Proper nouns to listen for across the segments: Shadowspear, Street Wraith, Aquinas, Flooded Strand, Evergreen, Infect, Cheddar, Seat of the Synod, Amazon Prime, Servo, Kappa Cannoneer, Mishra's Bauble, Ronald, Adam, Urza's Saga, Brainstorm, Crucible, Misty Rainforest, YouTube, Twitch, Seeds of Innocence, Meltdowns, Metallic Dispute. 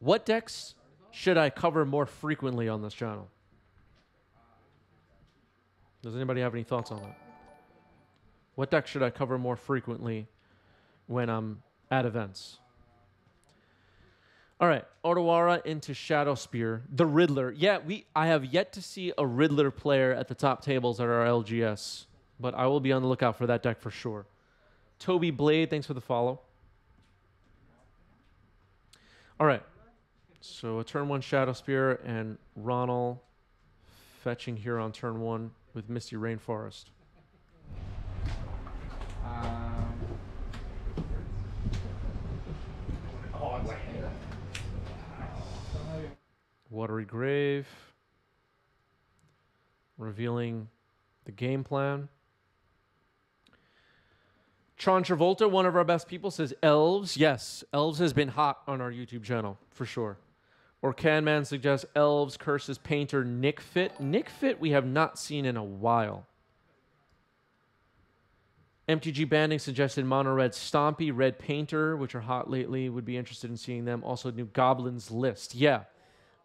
What decks should I cover more frequently on this channel? Does anybody have any thoughts on that? What deck should I cover more frequently when I'm at events? All right, Otawara into Shadowspear. The Riddler. Yeah, I have yet to see a Riddler player at the top tables at our LGS, but I will be on the lookout for that deck for sure. Toby Blade, thanks for the follow. All right, so a turn one Shadowspear and Ronald fetching here on turn one with Misty Rainforest. Watery Grave, revealing the game plan. Tron Travolta, one of our best people, says Elves. Yes, Elves has been hot on our YouTube channel, for sure. Or Can Man suggests Elves, Curses, Painter, Nick Fit. Nick Fit we have not seen in a while. MTG Banding suggested Mono Red Stompy, Red Painter, which are hot lately. Would be interested in seeing them. Also, new Goblins list. Yeah.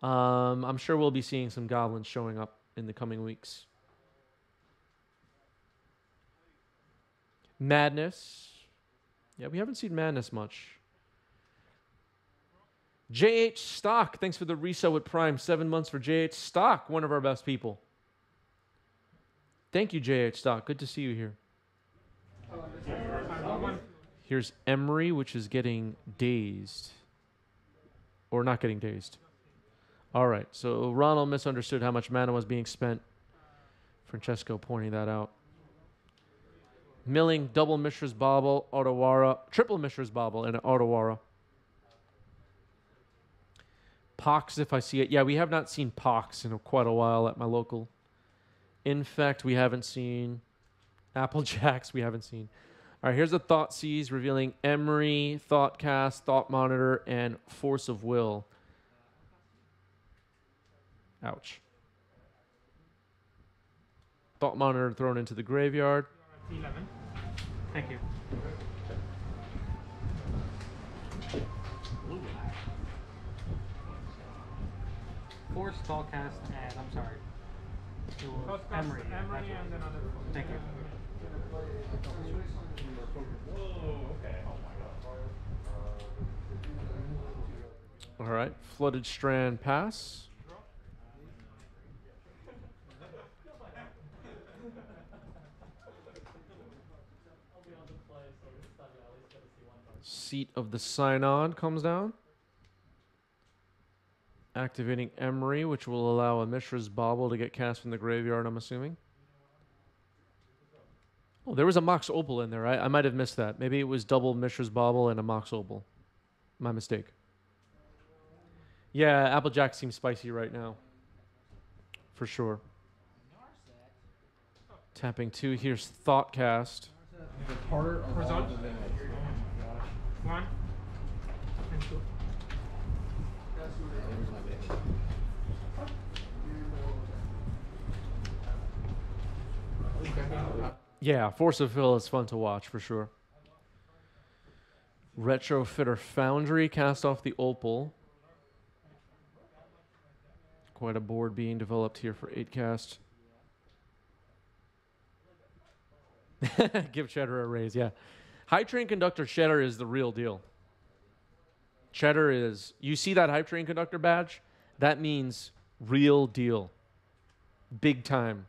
I'm sure we'll be seeing some goblins showing up in the coming weeks. Madness. Yeah, we haven't seen Madness much. J.H. Stock. Thanks for the resale with Prime. 7 months for J.H. Stock, one of our best people. Thank you, J.H. Stock. Good to see you here. Here's Emry, which is getting dazed. Or not getting dazed. All right, so Ronald misunderstood how much mana was being spent. Francesco pointing that out. Milling, double Mishra's Bauble, Otawara, triple Mishra's Bauble, and Otawara. Pox, if I see it. Yeah, we have not seen Pox in quite a while at my local. Infect, we haven't seen. Applejacks, we haven't seen. All right, here's the Thought Seize revealing Emry, Thought Cast, Thought Monitor, and Force of Will. Ouch. Thought Monitor thrown into the graveyard. 11. Thank you. Force, Thought Cast, and I'm sorry. Emry. And then another. Thank you. Whoa, okay. Oh my God. All right. Flooded Strand pass. Seat of the Synod comes down. Activating Emry, which will allow a Mishra's Bauble to get cast from the graveyard, I'm assuming. Oh, there was a Mox Opal in there, right? I might have missed that. Maybe it was double Mishra's Bauble and a Mox Opal. My mistake. Yeah, Applejack seems spicy right now. For sure. Tapping two. Here's Thought Cast. One. And two. Yeah, Force of Will is fun to watch for sure. Retrofitter Foundry, cast off the Opal. Quite a board being developed here for 8-cast. Give Cheddar a raise, yeah. Hype Train Conductor Cheddar is the real deal. Cheddar is... You see that Hype Train Conductor badge? That means real deal. Big time.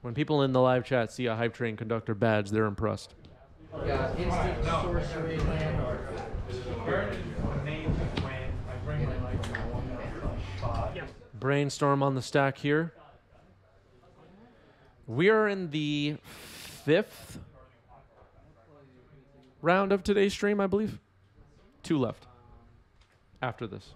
When people in the live chat see a Hype Train Conductor badge, they're impressed. Yeah, instant sorcery land art. Brainstorm on the stack here. We are in the 5th round of today's stream, I believe. 2 left after this.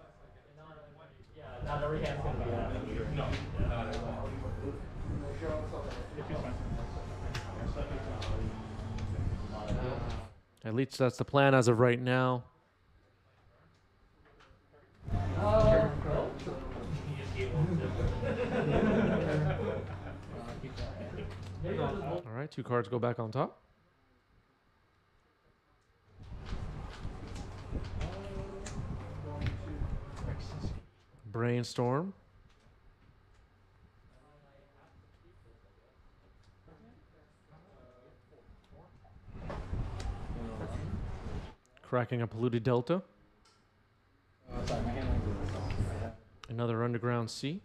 At least that's the plan as of right now. All right, two cards go back on top. Brainstorm. Cracking a polluted delta. Another underground sea.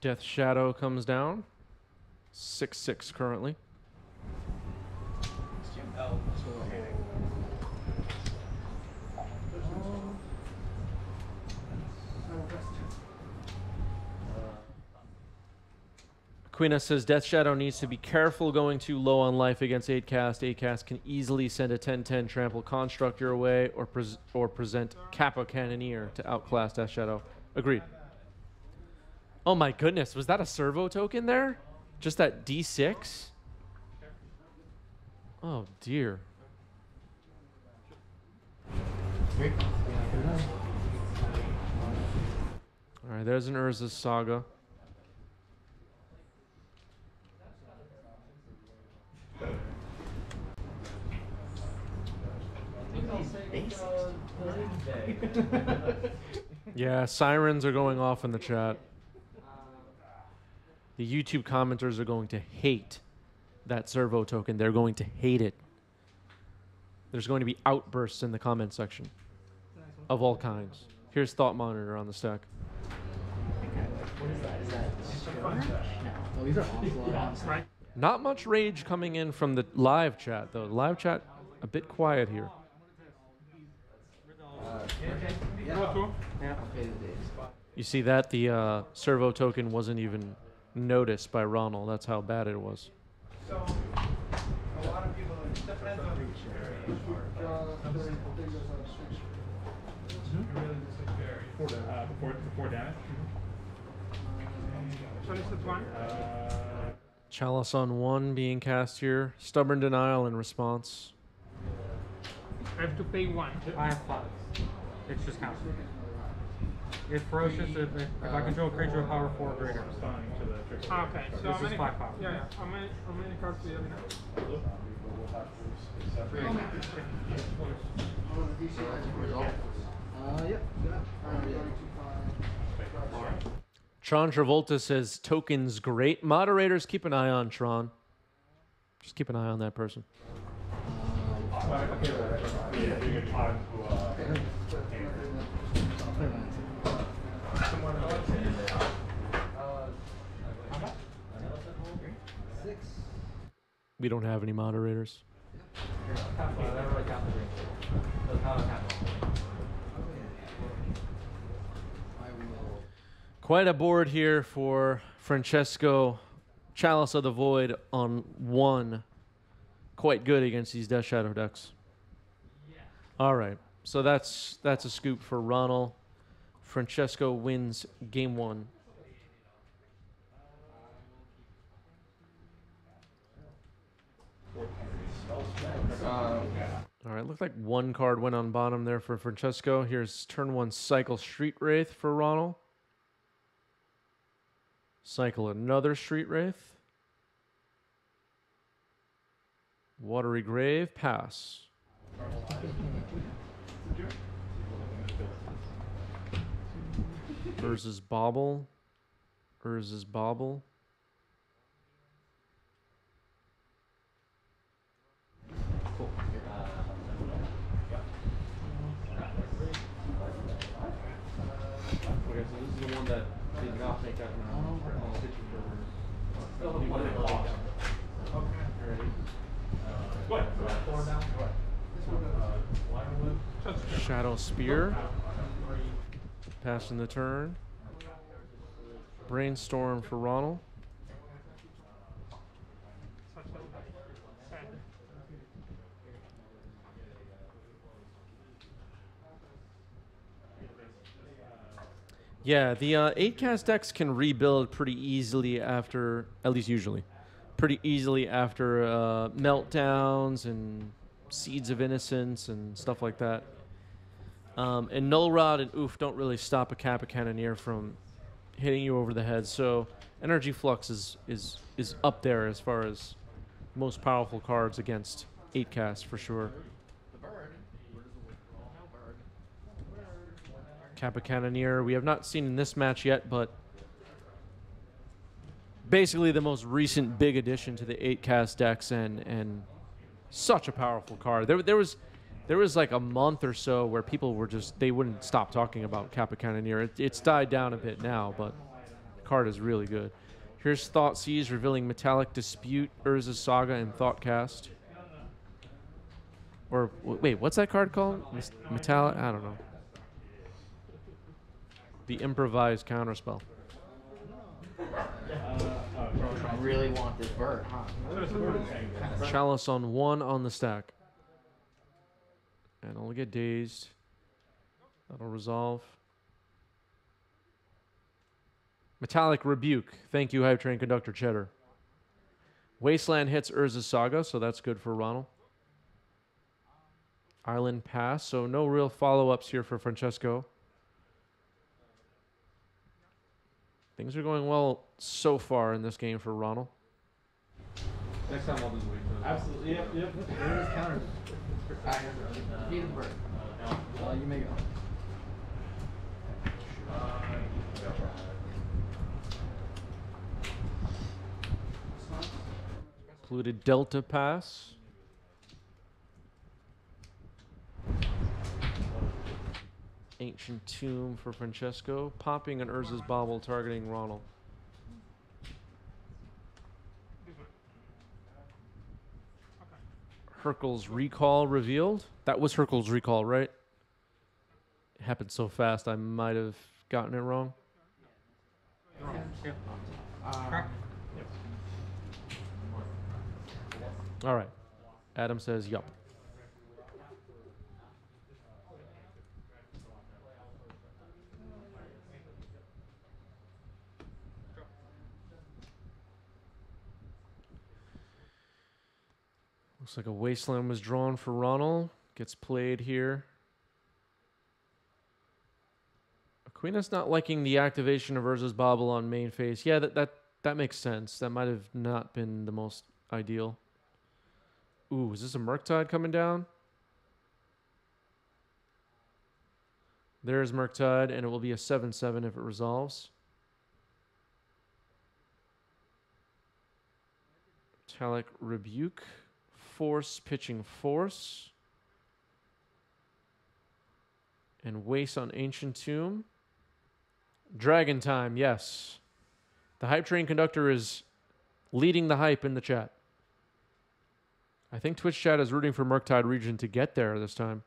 Death Shadow comes down. 6/6 currently. Aquina says Death Shadow needs to be careful going too low on life against 8-cast. 8-cast can easily send a 10/10 trample construct your way or present Kappa Cannoneer to outclass Death Shadow. Agreed. Oh my goodness, was that a servo token there? Just that D6? Oh dear. Alright, there's an Urza's Saga. Yeah, sirens are going off in the chat. The YouTube commenters are going to hate that servo token. They're going to hate it. There's going to be outbursts in the comment section of all kinds. Here's Thought Monitor on the stack. What is that? Is that these are not much rage coming in from the live chat, though. Live chat, a bit quiet here. You see that? The servo token wasn't even noticed by Ronald. That's how bad it was. So, a lot of people depend on each other. 4 damage. Chalice on 1 being cast here. Stubborn Denial in response. I have to pay 1. I have 5. It's just counts. It's ferocious if I control a creature of power 4 or greater. Okay, so this is 5 power. Yeah, yeah. How many cards do you have now? Tron Travolta says, tokens great. Moderators, keep an eye on Tron. Just keep an eye on that person. We don't have any moderators. Quite a board here for Francesco. Chalice of the Void on 1. Quite good against these Death Shadow decks. All right, so that's a scoop for Ronald. Francesco wins game 1. All right, looked like 1 card went on bottom there for Francesco. Here's turn 1 cycle Street Wraith for Ronald. Cycle another Street Wraith. Watery Grave, pass. Urza's Bauble. Urza's Bauble. Shadowspear. Passing the turn. Brainstorm for Ronald. Yeah, the 8-cast decks can rebuild pretty easily after, at least usually, pretty easily after meltdowns and seeds of innocence and stuff like that. And Null Rod and Oof don't really stop a Kappa Cannoneer from hitting you over the head. So Energy Flux is up there as far as most powerful cards against 8-cast for sure. Kappa Cannoneer we have not seen in this match yet, but basically the most recent big addition to the 8-cast decks, and such a powerful card. There was like a month or so where people were just, they wouldn't stop talking about Kappa Cannoneer. It's died down a bit now, but the card is really good. Here's Thought Seize, revealing Metallic Dispute, Urza's Saga, and Thought Cast. Or, wait, what's that card called? Metallic? I don't know. The Improvised Counterspell. I really want this bird, huh? Chalice on 1 on the stack. And only get dazed. That'll resolve. Metallic Rebuke. Thank you, Hype Train Conductor Cheddar. Wasteland hits Urza's Saga, so that's good for Ronald. Island Pass, so no real follow-ups here for Francesco. Things are going well so far in this game for Ronald. Next time I'll do the week. Absolutely, yep, yep. There's counters. Need a bird. You may go. Polluted Delta Pass. Ancient Tomb for Francesco. Popping an Urza's Bauble, targeting Ronald. Hurkyl's Recall revealed. That was Hurkyl's Recall, right? It happened so fast I might have gotten it wrong. All right. Adam says, yup. Looks like a Wasteland was drawn for Ronald. Gets played here. Aquina's not liking the activation of Urza's Bauble on main phase. Yeah, that makes sense. That might have not been the most ideal. Ooh, is this a Murktide coming down? There's Murktide, and it will be a 7/7 if it resolves. Metallic Rebuke. Force, pitching Force. And Waste on Ancient Tomb. Dragon time, yes. The Hype Train Conductor is leading the hype in the chat. I think Twitch chat is rooting for Murktide Regent to get there this time.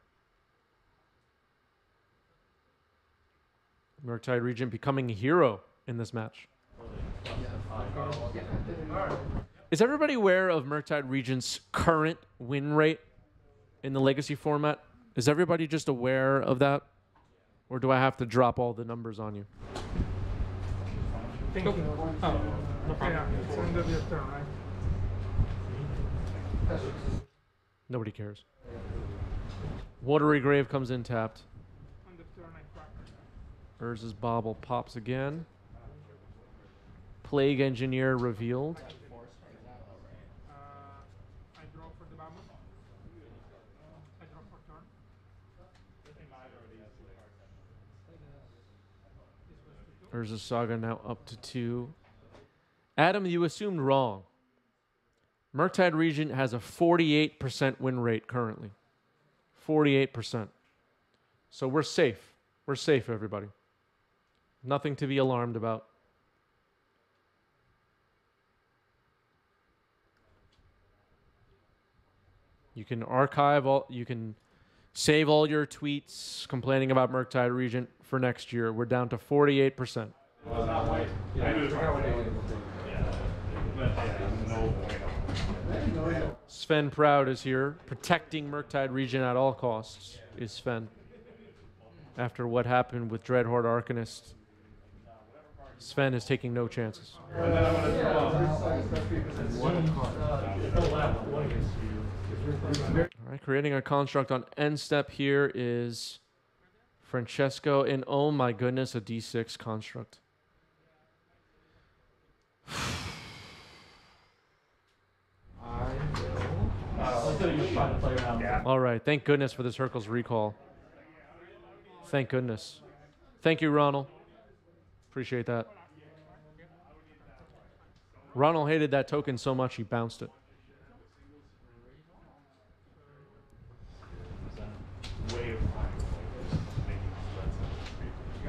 Murktide Regent becoming a hero in this match. Is everybody aware of Murktide Regent's current win rate in the Legacy format? Is everybody just aware of that? Or do I have to drop all the numbers on you? Thank you. Oh, no problem. It's end of your turn, right? Nobody cares. Watery Grave comes in tapped. Urza's Bauble pops again. Plague Engineer revealed. Urza's Saga now up to 2. Adam, you assumed wrong. Murktide Regent has a 48% win rate currently. 48%. So we're safe. We're safe, everybody. Nothing to be alarmed about. You can archive all, you can save all your tweets complaining about Murktide Regent for next year. We're down to 48%. Sven Proud is here. Protecting Murktide Regent at all costs is Sven. After what happened with Dreadhorde Arcanist. Sven is taking no chances. And then I'm going to draw one. All right, creating a construct on end step here is Francesco, and oh my goodness, a D6 construct. All right, thank goodness for this Hurkyl's Recall. Thank goodness. Thank you, Ronald. Appreciate that. Ronald hated that token so much he bounced it.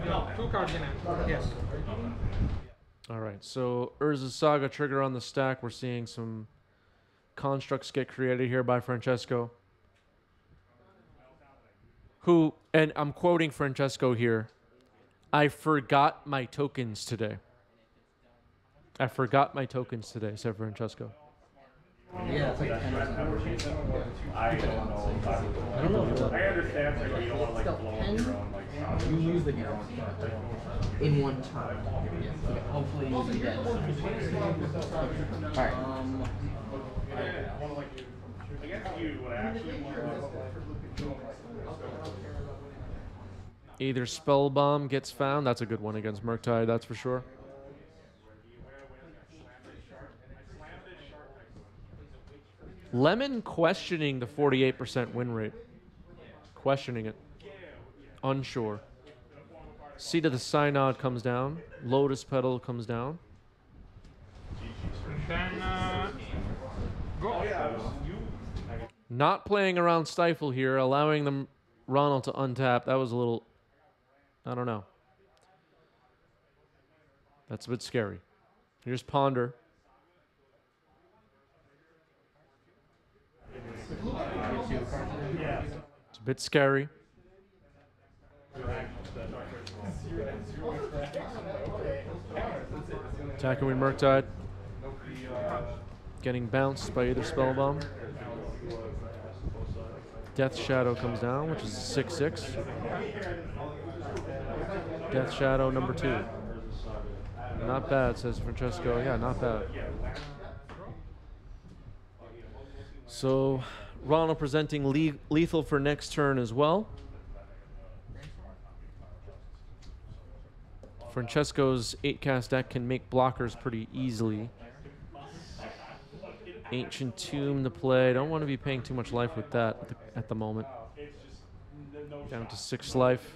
No, two cards in hand. Yes. All right, so Urza's Saga trigger on the stack. We're seeing some constructs get created here by Francesco, who, and I'm quoting Francesco here, I forgot my tokens today. I forgot my tokens today, said Francesco. Yeah, it's like I don't know. I understand that you don't want to like blow up your own like you lose the game in one turn. Yes. Okay, hopefully you do that. Alright. I guess you would actually want to either Spell Bomb gets found, that's a good one against Murktide, that's for sure. Lemon questioning the 48% win rate. Questioning it. Unsure. Seat of the Synod comes down. Lotus Petal comes down. Then, go. Not playing around Stifle here, allowing them Ronald to untap. That was a little... I don't know. That's a bit scary. Here's Ponder. It's a bit scary. Attacking with Murktide. Getting bounced by either Spell Bomb. Death Shadow comes down, which is 6/6. Death Shadow number 2. Not bad, says Francesco. Yeah, not bad. So Ronald presenting lethal for next turn as well. Francesco's 8-cast deck can make blockers pretty easily. Ancient Tomb to play. Don't want to be paying too much life with that at the moment. Down to 6 life.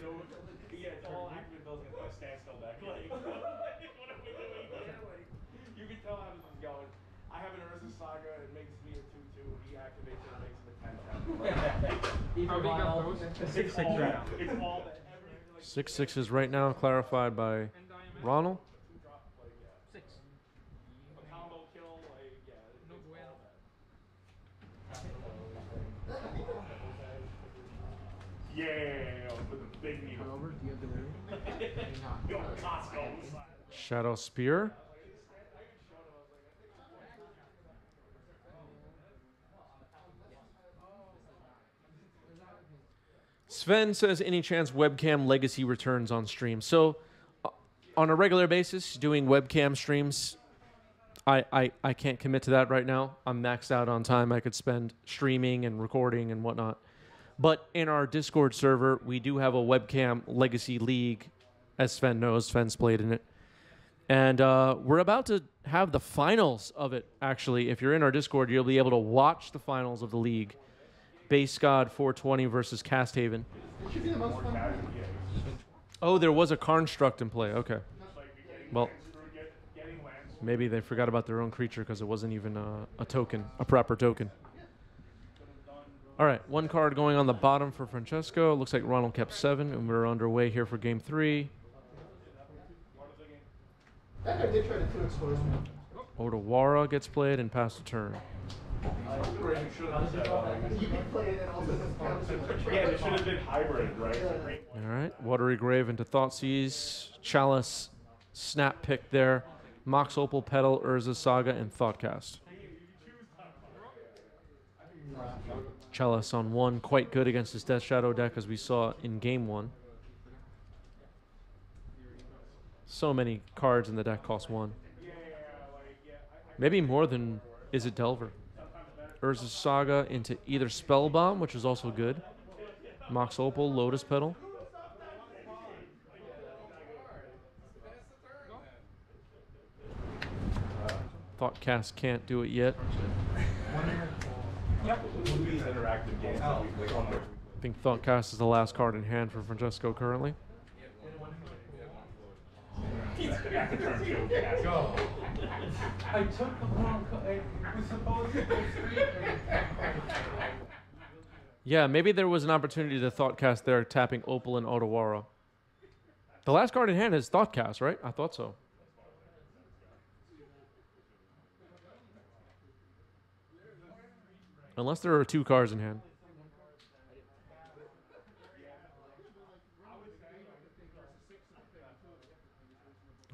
Six sixes right now, clarified by Ronald. Shadowspear. Sven says, any chance webcam legacy returns on stream? So, on a regular basis, doing webcam streams, I can't commit to that right now. I'm maxed out on time I could spend streaming and recording and whatnot. But in our Discord server, we do have a webcam legacy league, as Sven knows. Sven's played in it. And we're about to have the finals of it, actually. If you're in our Discord, you'll be able to watch the finals of the league. Base God 420 versus Cast Haven. Oh, there was a construct in play. Okay. Well, maybe they forgot about their own creature because it wasn't even a token, a proper token. All right, one card going on the bottom for Francesco. Looks like Ronald kept 7, and we're underway here for game 3. Otawara gets played and passed the turn. Alright, Watery Grave into Thought Seize, Chalice, Snap Pick there, Mox Opal, Petal, Urza's Saga, and Thought Cast. Chalice on 1, quite good against his Death Shadow deck as we saw in game 1. so many cards in the deck cost one. Maybe more than is it Delver. Urza's Saga into either Spell Bomb, which is also good. Mox Opal, Lotus Petal. Thought Cast can't do it yet. I think Thought Cast is the last card in hand for Francesco currently. I took the wrong Yeah, maybe there was an opportunity to Thoughtcast there, tapping Opal and Otawara. The last card in hand is Thoughtcast, right? I thought so. Unless there are two cards in hand.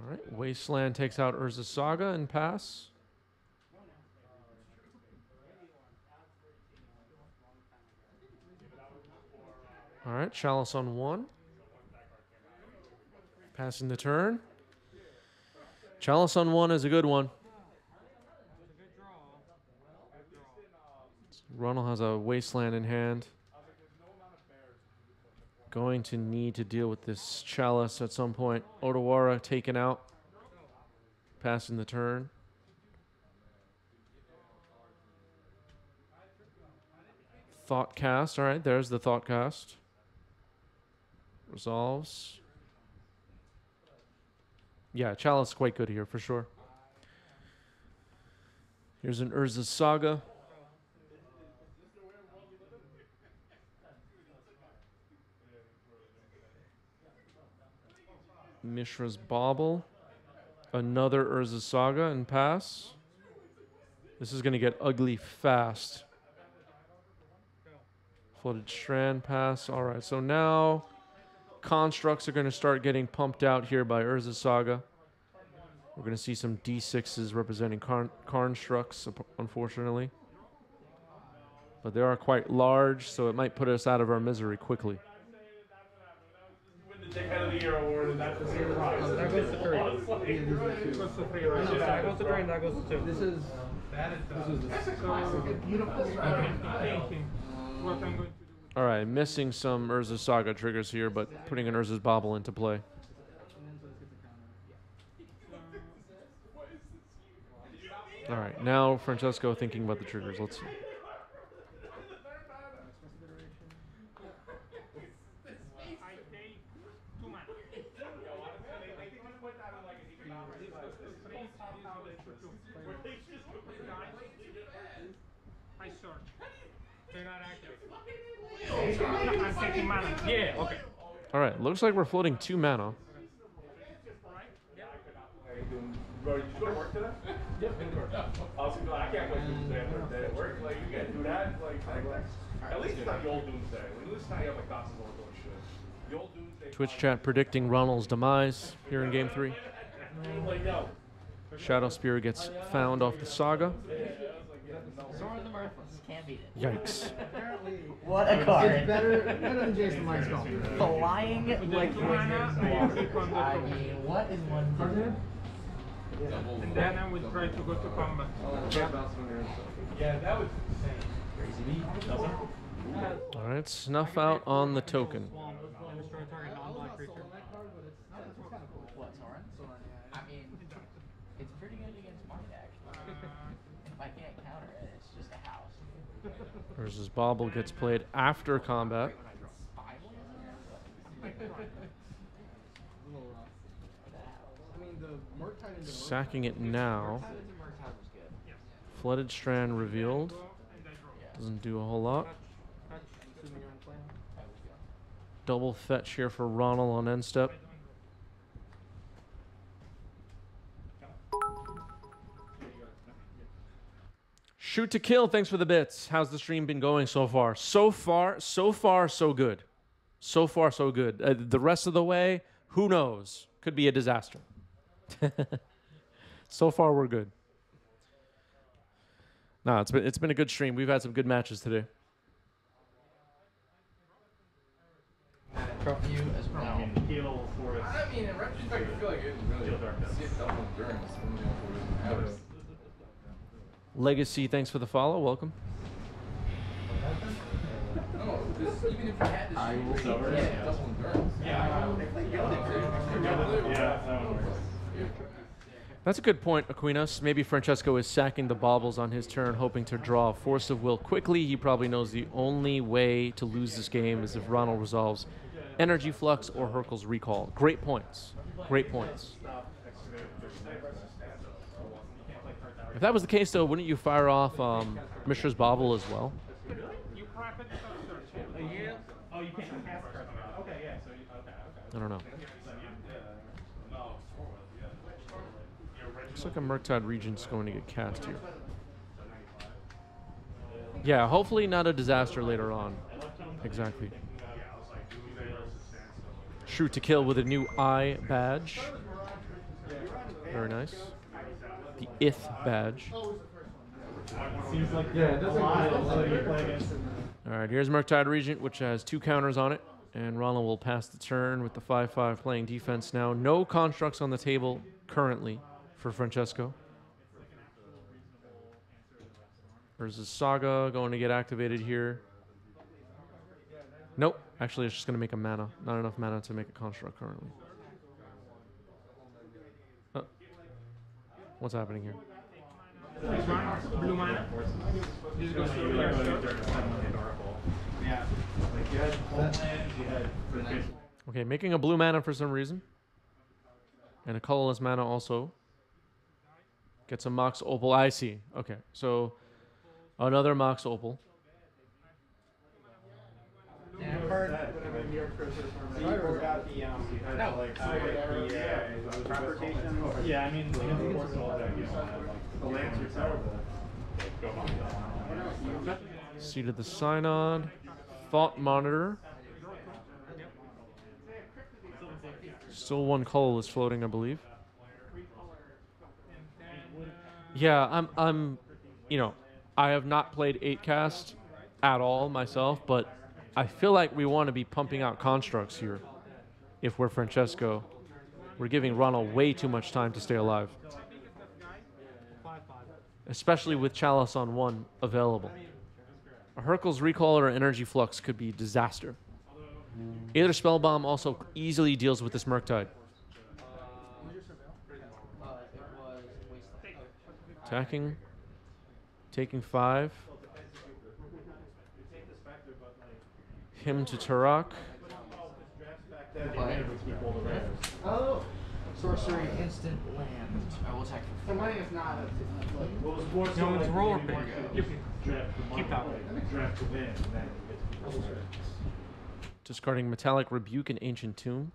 All right, Wasteland takes out Urza's Saga and pass. All right, Chalice on one. Passing the turn. Chalice on one is a good one. Ronald has a Wasteland in hand. Going to need to deal with this Chalice at some point. Otawara taken out. Passing the turn. Thought Cast. All right, there's the Thought Cast. Resolves. Yeah, Chalice quite good here for sure. Here's an Urza's Saga. Mishra's Bauble, another Urza's Saga and pass. This is going to get ugly fast. Flooded Strand pass. All right, so now constructs are going to start getting pumped out here by Urza's Saga. We're going to see some D6s representing constructs, unfortunately. But they are quite large, so it might put us out of our misery quickly. Dickhead of the Year award, and that's the prize. That goes to three. That goes to three, and that goes to two. This is a beautiful thing. All right, missing some Urza's Saga triggers here, but putting an Urza's Bauble into play. All right, now Francesco thinking about the triggers. Let's see. Yeah, okay. All right, looks like we're floating 2 mana. Twitch chat predicting Ronald's demise here in game 3. Shadowspear gets found off the Saga. Can't beat it. Yikes. What a card. It's better than Jason Lightstorm. Flying like wizards. I mean, what is one card? And then I would try to go to combat. Yeah, that was insane. Crazy. Alright, snuff out on the token. What, Soren? I mean, it's pretty good against my deck. If I can't counter it, it's just a house. Urza's Bauble gets played after combat. Sacking it now. Flooded Strand revealed. Doesn't do a whole lot. Double fetch here for Ronald on end step. Shoot to Kill, thanks for the bits. How's the stream been going so far? So good. So far, so good. The rest of the way, who knows? Could be a disaster. So far, we're good. No, it's been a good stream. We've had some good matches today. Drop you as well. heal for it. I mean, in retrospect, I feel like it really skipped up endurance. Legacy, thanks for the follow. Welcome. No, this, even if you had this, you would double endurance. Yeah, I would. Yeah, that one works. That's a good point, Aquinas. Maybe Francesco is sacking the baubles on his turn, hoping to draw Force of Will quickly. He probably knows the only way to lose this game is if Ronald resolves Energy Flux or Hurkyl's Recall. Great points. Great points. If that was the case, though, wouldn't you fire off Mishra's Bauble as well? Oh, you can't cast cards. Okay, yeah. I don't know. Looks like a Murktide Regent's going to get cast here. Yeah, hopefully not a disaster later on. Exactly. Shoot to kill with a new Eye badge. Very nice. The Ith badge. Alright, here's Murktide Regent, which has two counters on it. And Ronald will pass the turn with the 5-5 playing defense now. No constructs on the table currently for Francesco. Urza's Saga going to get activated here. Nope. Actually, it's just going to make a mana. Not enough mana to make a construct currently. Oh. What's happening here? Blue mana. Okay, making a blue mana for some reason. And a colorless mana also. Get some Mox Opal. I see. Okay, so another Mox Opal. Yeah, I mean, Seat of the Synod. Thought Monitor. Still one colorless floating, I believe. Yeah, I'm, you know, I have not played 8-cast at all myself, but I feel like we want to be pumping out constructs here. If we're Francesco, we're giving Ronald way too much time to stay alive, especially with Chalice on one available. A Hurkyl's Recall or Energy Flux could be disaster. Either Spell Bomb also easily deals with this Murktide. Attacking, taking 5. Him to Turok. Oh, sorcery, instant land. I will attack. The money is not. No, it's roll. Keep that one. Discarding Metallic Rebuke and Ancient Tomb.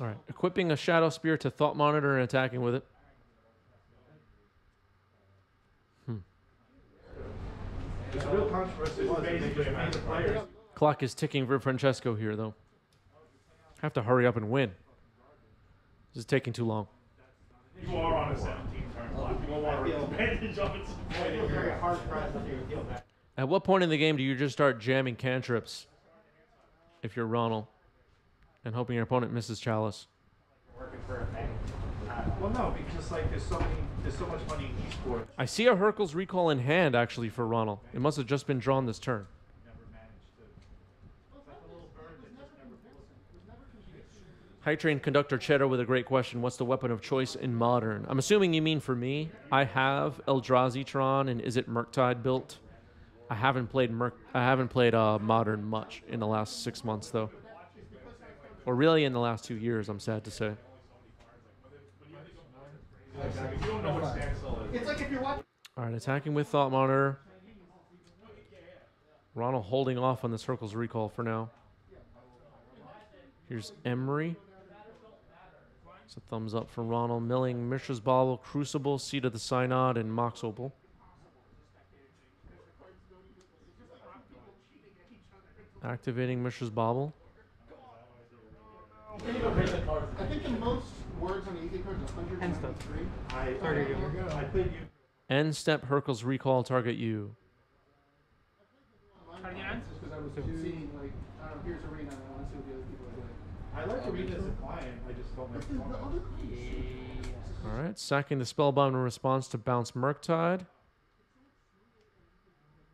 Alright, equipping a Shadowspear to Thought Monitor and attacking with it. Clock is ticking for Francesco here, though. Have to hurry up and win. This is taking too long. You are on a 17-turn clock. You won't want to take advantage of it. You're very hard pressed if you feel that. At what point in the game do you just start jamming cantrips if you're Ronald and hoping your opponent misses Chalice? Working for a thing. Well, no, because like there's so much money in esports. I see a Hurkyl's Recall in hand actually for Ronald. It must have just been drawn this turn. Hype Train Conductor Cheddar with a great question. What's the weapon of choice in Modern? I'm assuming you mean for me. I have Eldrazi Tron and Is It Murktide built. I haven't played Modern much in the last 6 months though, or really in the last 2 years. I'm sad to say. All right, attacking with Thought Monitor. Ronald holding off on the Hurkyl's Recall for now. Here's Emry. It's a thumbs up for Ronald. Milling Mishra's Bauble, Crucible, Seat of the Synod, and Mox Opal. Activating Mishra's Bauble. think the most words on the easy card is 193. I played you. End step, Hurkyl's Recall, target you. I played just because I was seeing, like, I don't know, here's Arena, and I want to see what the other people are doing. I like Arena's client, I just felt like the other. Alright, sacking the Spell Bomb in response to bounce Murktide.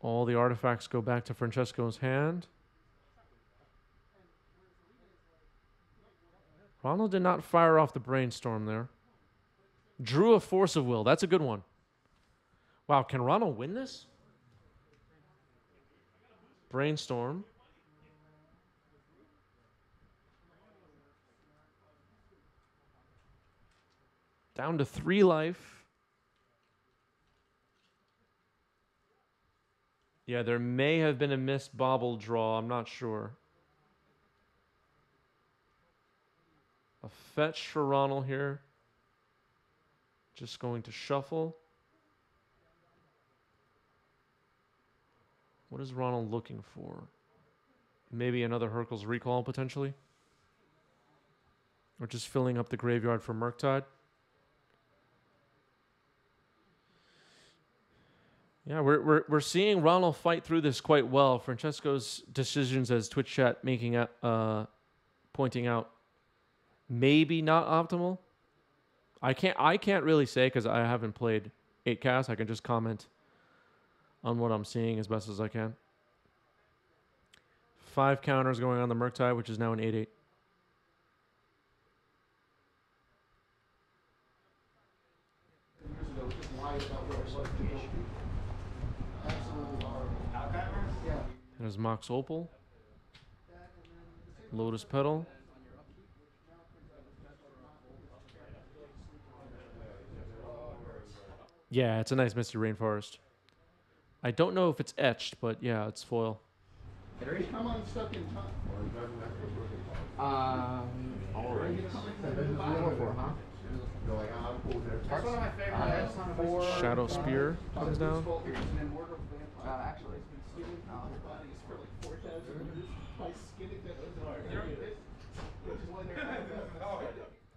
All the artifacts go back to Francesco's hand. Ronald did not fire off the Brainstorm there. Drew a Force of Will. That's a good one. Wow, can Ronald win this? Brainstorm. Down to 3 life. Yeah, there may have been a missed bobble draw. I'm not sure. A fetch for Ronald here. Just going to shuffle. What is Ronald looking for? Maybe another Hurkyl's Recall, potentially? Or just filling up the graveyard for Murktide? Yeah, we're seeing Ronald fight through this quite well. Francesco's decisions as Twitch chat making pointing out maybe not optimal. I can't really say because I haven't played 8-cast. I can just comment on what I'm seeing as best as I can. 5 counters going on the Murktide, which is now an 8-8. There's Mox Opal, Lotus Petal. Yeah, it's a nice Misty Rainforest. I don't know if it's etched, but yeah, it's foil. Come on, stuck in time. All right. That's one of my favorite. Shadowspear comes down. Actually,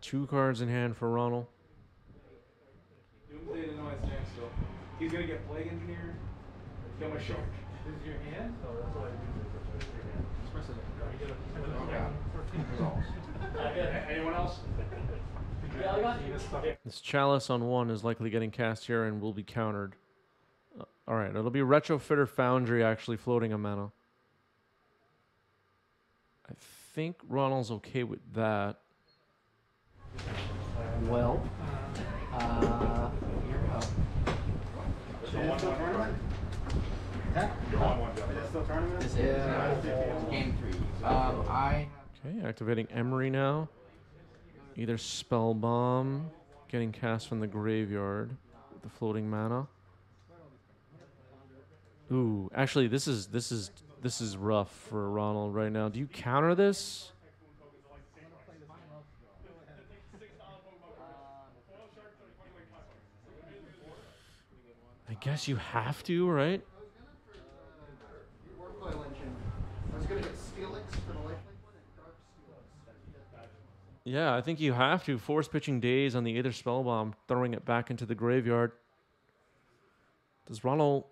two cards in hand for Ronald. Doomsday didn't know I stand still. He's gonna get Plague Engineer. Kill my shark. This is your hand? No, that's all I do. Anyone else? This Chalice on 1 is likely getting cast here and will be countered. All right, it'll be Retrofitter Foundry actually floating a mana. I think Ronald's okay with that. Well, you're up. This is game 3. Okay, activating Emry now. Either Spell Bomb, getting cast from the graveyard with the floating mana. Ooh, actually, this is rough for Ronald right now. Do you counter this? I guess you have to, right? Yeah, I think you have to. Force pitching Daze on the Aether Spellbomb, throwing it back into the graveyard. Does Ronald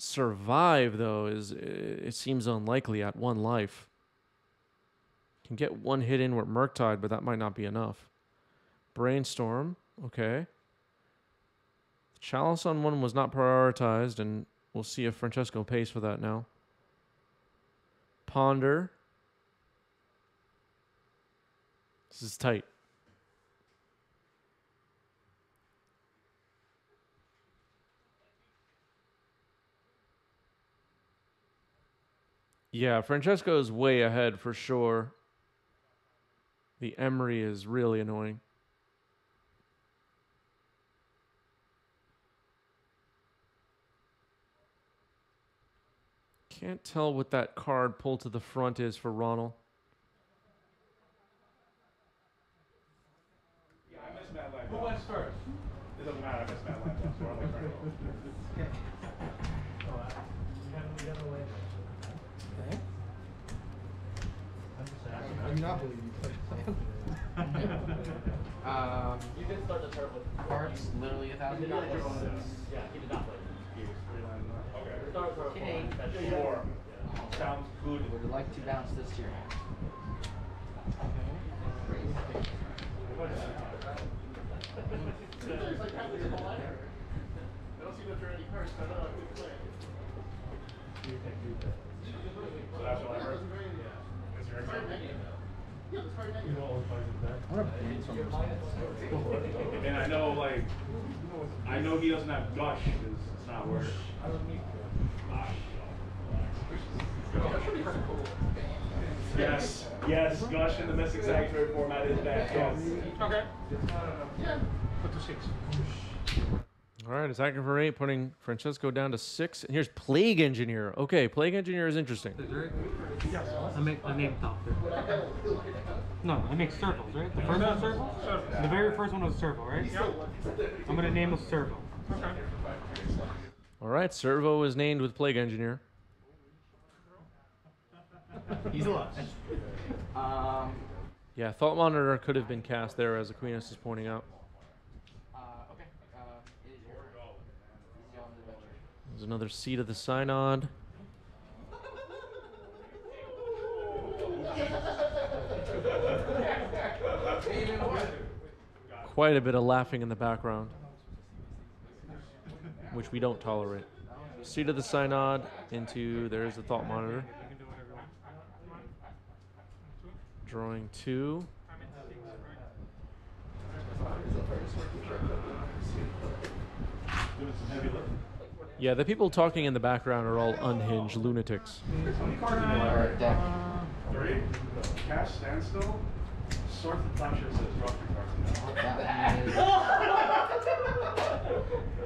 survive, though, is it seems unlikely at 1 life. Can get 1 hit in with Murktide, but that might not be enough. Brainstorm, okay. Chalice on 1 was not prioritized, and we'll see if Francesco pays for that now. Ponder. This is tight. Yeah, Francesco's way ahead for sure. The Emry is really annoying. Can't tell what that card pull to the front is for Ronald. Yeah, I missed Matt Light. Who went first? It doesn't matter, I missed Matt Light. So I'm like, okay. I do not believe you. cards, literally 1,000 dollars. Yeah, he did not play. Okay. Okay. Four. Sounds good. Would you like to bounce this here? I don't see much or any cards. I don't know who to play. So that's what I heard? Yeah. Is your yeah, that's right. You know, I'm going to brainstorm this guy. And I know, like, I know he doesn't have gush, because it's not worth it. I don't need gush. Gush would be pretty cool. Yes, yes, gush in the Mystic Sanctuary format is bad. Yes. Okay. Yeah. Put to 6. All right, attacking for 8, putting Francesco down to 6. And here's Plague Engineer. Okay, Plague Engineer is interesting. Yes. I named Thought. No, I make circles, right? The first one's Servo? The very first one was Servo, right? Yep. I'm going to name him Servo. Okay. All right, Servo is named with Plague Engineer. He's a lot. Yeah, Thought Monitor could have been cast there, as Aquinas is pointing out. There's another Seat of the Synod. Quite a bit of laughing in the background, which we don't tolerate. Seat of the Synod into, there's the Thought Monitor. Drawing 2. Yeah, the people talking in the background are all unhinged lunatics. Three. Cash standstill. Sort the planters as rock cards.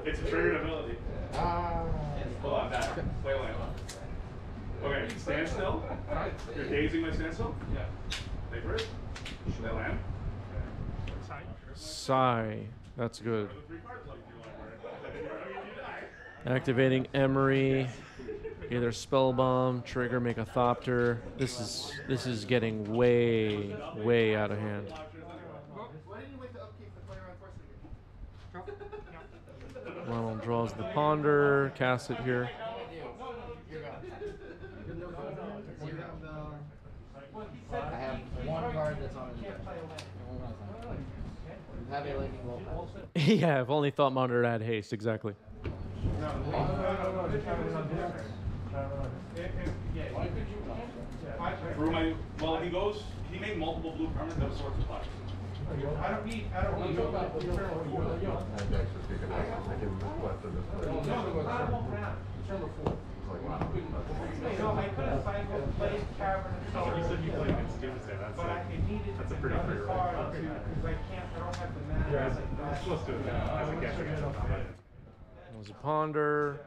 It's a triggered ability. Hold on, that. Wait. Okay, standstill. You're dazing my standstill? Yeah. They first. Should I land? Sigh. That's good. Activating Emry, either Spell Bomb, Trigger, make a Thopter. This is getting way, way out of hand. Ronald draws the Ponder, casts it here. I have one card that's on his deck. Yeah, if only Thought Monitor had haste, exactly. Well, he goes, he made multiple blue permanents that was sort of flash. That's a pretty free roll. Let's do it as a guess. There's a Ponder,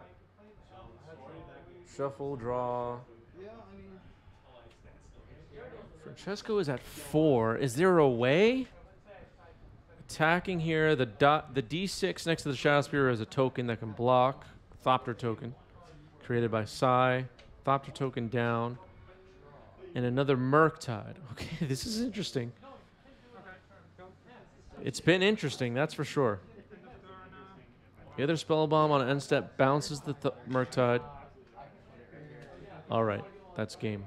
shuffle, draw. Francesco is at 4. Is there a way? Attacking here, the D6 next to the Shadowspear is a token that can block. Thopter token, created by Psy. Thopter token down. And another Murktide. Okay, this is interesting. It's been interesting, that's for sure. The other Spell Bomb on an end step bounces the Murktide. All right, that's game.